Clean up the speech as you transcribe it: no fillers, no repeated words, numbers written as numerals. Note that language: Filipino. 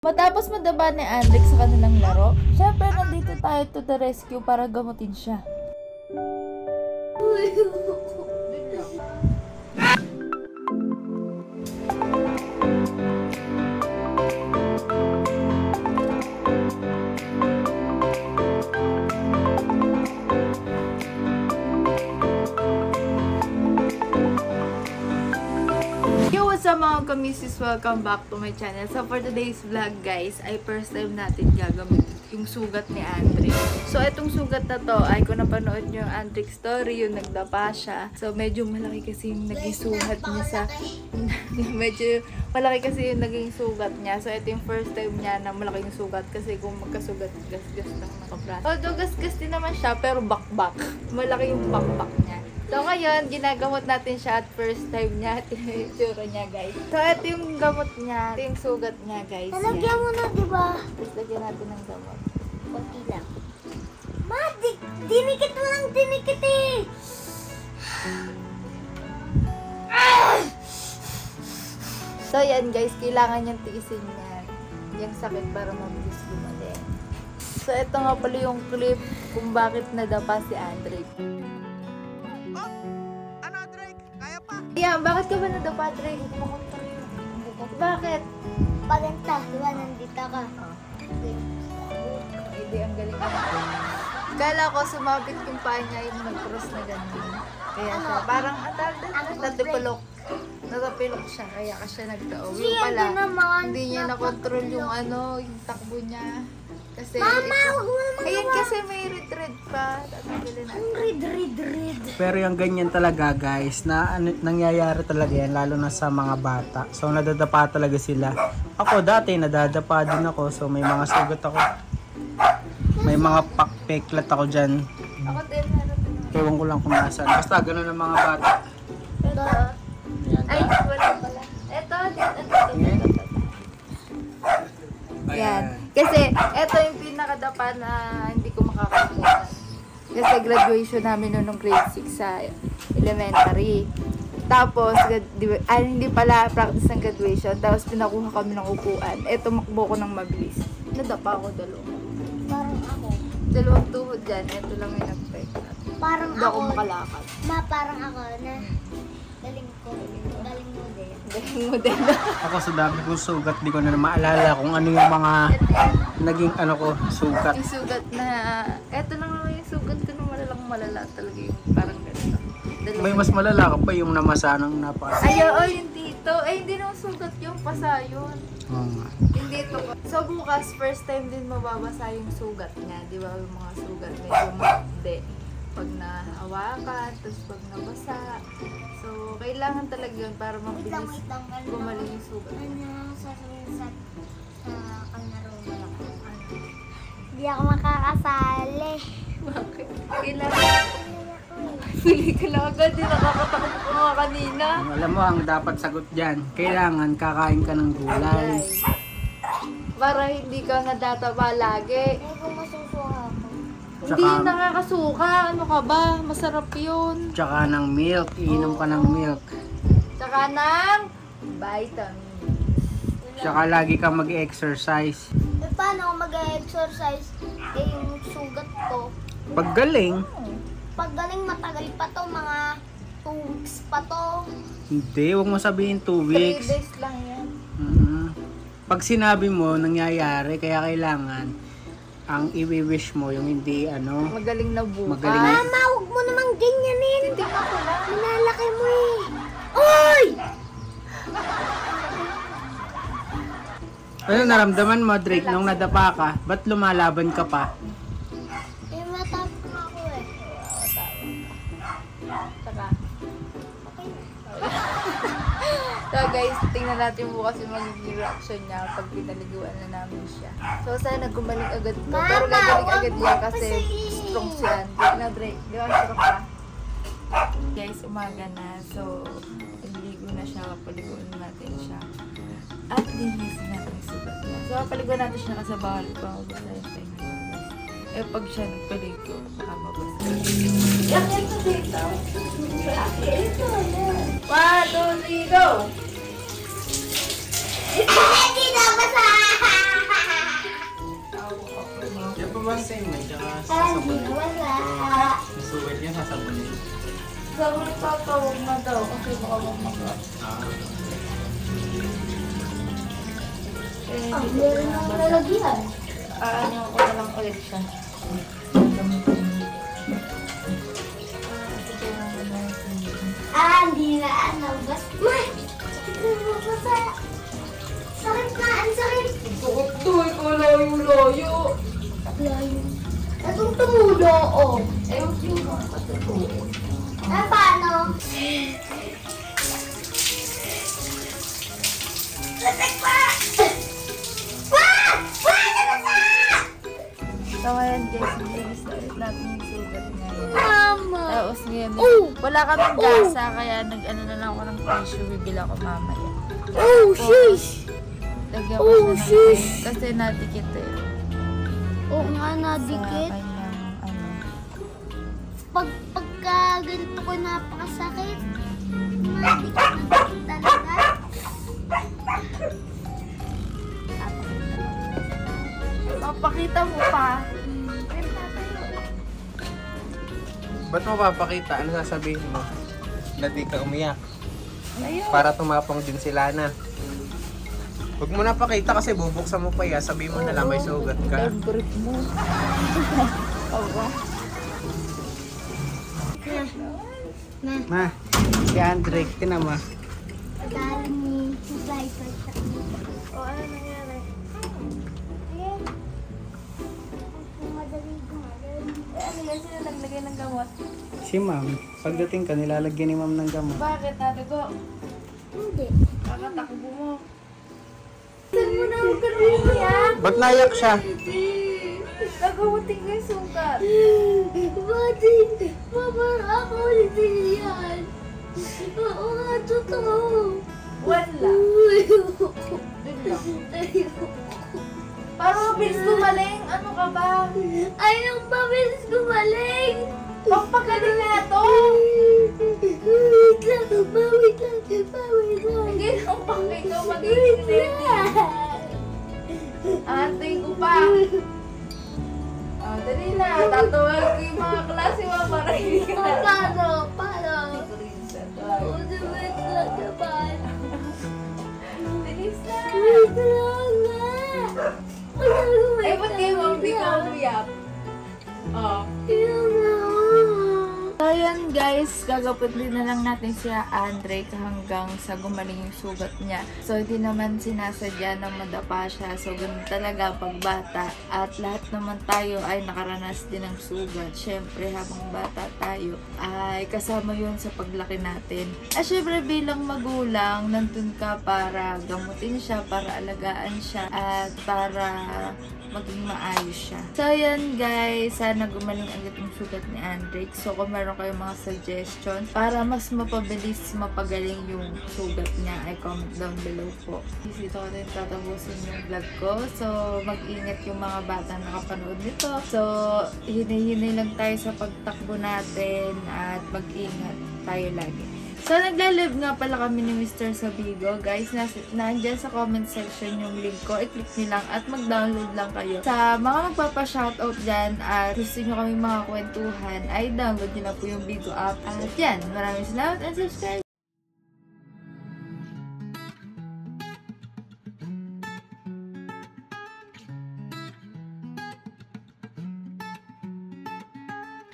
Matapos madaba ni Andrake sa kanilang laro, syempre nandito tayo to the rescue para gamutin siya. Sa mga kamisis, welcome back to my channel. So for today's vlog guys, ay first time natin gagamit yung sugat ni Andrake. So itong sugat na to, ay kung napanood nyo yung Andrake story, yung nagdapa siya. So medyo malaki kasi yung naging sugat niya sa... medyo malaki kasi yung naging sugat niya. So ito yung first time niya na malaking sugat kasi kung magkasugat, gasgas lang makapras. Although gasgas din naman siya, pero bakbak. Malaki yung bakbak niya. So ngayon, ginagamot natin siya at first time niya. Ito yung tsura niya guys. So ito yung gamot niya. Ito yung sugat niya guys. Nalagyan mo na diba? Tapos lagyan natin ng gamot. Kunti lang. Ma, dinikit mo lang, dinikit eh! So yan guys, kailangan niyang tiisin niya. Yung sakit para mabilis bumalik. So ito nga pala yung clip kung bakit nadapa si Andrake. Yeah, bakit ka ba nadapa, Drake? Bakit? Paganta, diba nandita ka? Hindi, ang galing ka. Kala ko sumabit yung paa niya yung nag-cross na ganito. Kaya siya, parang natipulok. Natapilok siya, kaya ka siya nagtaog. Yung pala, hindi niya nakontrol yung ano, yung takbo niya. Kasi, ayun kasi may red pa. Red. Pero yung ganyan talaga guys, na nangyayari talaga yan, lalo na sa mga bata. So nadadapa talaga sila. Ako dati nadadapa din ako, so may mga sugat ako. May mga pakpeklat ako dyan. Ewan ko lang kung nasan. Basta ganun ang mga bata. Ito. Ayan, ay, wala pala. Ito. Yan. Kasi ito yung pinakadapa na hindi ko makakalimutan. Kasi graduation namin noong grade 6 sa elementary. Tapos, hindi pala practice ng graduation. Tapos pinakuha kami ng upuan. Eh, tumakbo ko ng mabilis. Nadapa ako dalawa. Parang ako. Dalawang tuhod dyan. Ito lang yung nag-fake. Parang ako. Hindi ako makalakad. Parang ako na galing ko. Galing mo din. Ako sa dami kong sugat, di ko na maalala kung ano yung mga naging ano ko, sugat. Yung sugat na, eto na nga yung sugat ko na malala talaga yung parang ganito. May mas malala ka pa yung namasanang napasa. Ay, oo, yung dito. Ay, hindi nang sugat yung pasa yun. Hindi ito. So bukas, first time din mababasa yung sugat niya. Di ba yung mga sugat medyo maabde. Pag nahawakan, tapos pag nabasa. So, kailangan talaga yun para mabilis gumaling yung sugat. Ano yung sasabihin sa kanarong? Hindi ako makakasali. Bakit? Kailangan. Sili ka lang agad, hindi nakakatakot ko nga kanina. Alam mo, ang dapat sagot dyan, kailangan kakain ka ng gulay. Para hindi ka nadataba lagi. Ay, kung masusuha ako. Hindi, nakakasuka. Ano ka ba? Masarap yun. Tsaka ng milk. Iinom ka ng milk. Tsaka ng vitamins. Tsaka lagi kang mag-exercise. E paano mag-exercise? Eh, yung sugat ko. Paggaling? Paggaling matagal pa to. Mga 2 weeks pa to. Hindi, huwag mo sabihin 2 weeks. 3 days lang yan. Pag sinabi mo, nangyayari. Kaya kailangan ang i-wish mo, yung hindi, ano... Magaling na buka. Mama, huwag mo namang ganyanin! Hindi ka pala. Minalaki mo eh! Uy! Ano naramdaman mo, Drake, nung nadapa ka? Ba't lumalaban ka pa? Eh, matapang ako eh. Saka. So guys, tingnan natin bukas yung magiging reaction niya pag pinaliguan na namin siya. So sana gumaling agad mo. Pero gagaling agad niya kasi strong siya. Na Drake, di ba? Strong ka? Guys, umaga na. So, niligo na siya. Paliguan natin siya. At linisin natin yung sugat niya. So, paliguan natin siya kasi bawal pa. Eh, pag siya nagpaligo, baka mabasa. Yan sa dito. Ito, yan. 1, 2, 3, go! Hindi na basa! sasabunin. Susuwit niya, sasabunin. Sabi pa, tawag na daw kasi baka magmaga. Meron ang lalagyan. Aanyo ko na lang ulit siya. Hindi na nabas. May! Sakit na! Ang sakit! Sakit to! Ikaw layo-layo! Layo. Itong tumulo ko. Ayaw yung mga katutuon. Ah, paano? Lasak pa! Pa! Pa! Lasak! So ngayon guys, i-start natin yung sugat ngayon. Tapos ngayon, wala kaming gasa, kaya nag-ano na lang ako ng tissue, bibila ko mamaya. Oh, sheesh! Lagyan ko siya ng sheesh! Kasi nadikit eh. Oo nga, nadikit. Sa kanyang, ano. Pagka ganito ko napakasakit, nadikit talaga. Papakita mo pa. Ba't mo papakita? Ano sasabihin mo? Na di ka umiyak. Ayaw. Para tumapong din sila na. Huwag mo na pakita kasi bubuksan mo pa ya. Sabihin mo na lang may sugat ka. Favorite mo. Oo. Ma, si Andrake. Tinan mo. Alam ni Susay sa sakit. O ano nangyari? Ayan. Ang madali kasi naglagay ng gamot. Si ma'am, pagdating ka, nilalagyan ni ma'am ng gamot. Bakit nadugo? Hindi. Kakatakbo mo. Saan mo na huwag ka naiyak? Ba't naiyak siya? Nagamuting yung sugat. Bakit? Mabara ako ulit yan. Oo nga, totoo. Wala. Parang mabilis gumaling. Ano ka ba? Ayaw mabilis gumaling. Pagpagaling na to. Bawit lang. Hindi lang pakikaw magiging natin. Antay ko pa. Dali na. Tatawag ko yung mga klase mo para hindi ka. Paano? Udumit lang ka ba? Dali na. Wait lang nga. Ay, ba't kayo mag-bikaw uyap? Oo. So, yun guys. Gagaputin na lang natin siya Andrake hanggang sa gumaling yung sugat niya. So, hindi naman sinasadya na madapa siya. So, ganun talaga pagbata. At lahat naman tayo ay nakaranas din ng sugat. Siyempre, habang bata tayo ay kasama yun sa paglaki natin. At syempre, bilang magulang, nandun ka para gamutin siya, para alagaan siya, at para maging maayos siya. So, yan guys. Sana gumaling agad yung sugat ni Andrake. So, kung meron kayong mga suggestion para mas mapabilis, mapagaling yung sugat niya, ay comment down below po. Dito ko din tatapusin yung vlog ko. So, mag-ingat yung mga bata nakapanood nito. So, hinihinay lang tayo sa pagtakbo natin at mag-ingat tayo lagi. So, nagla-live nga pala kami ni Mr. Sabigo. Guys, nandiyan sa comment section yung link ko. I-click nyo lang at mag-download lang kayo. Sa mga magpapa-shoutout dyan at gusto nyo kami mga kwentuhan, ay download nyo na po yung Bigo app. At yan, maraming salamat and subscribe!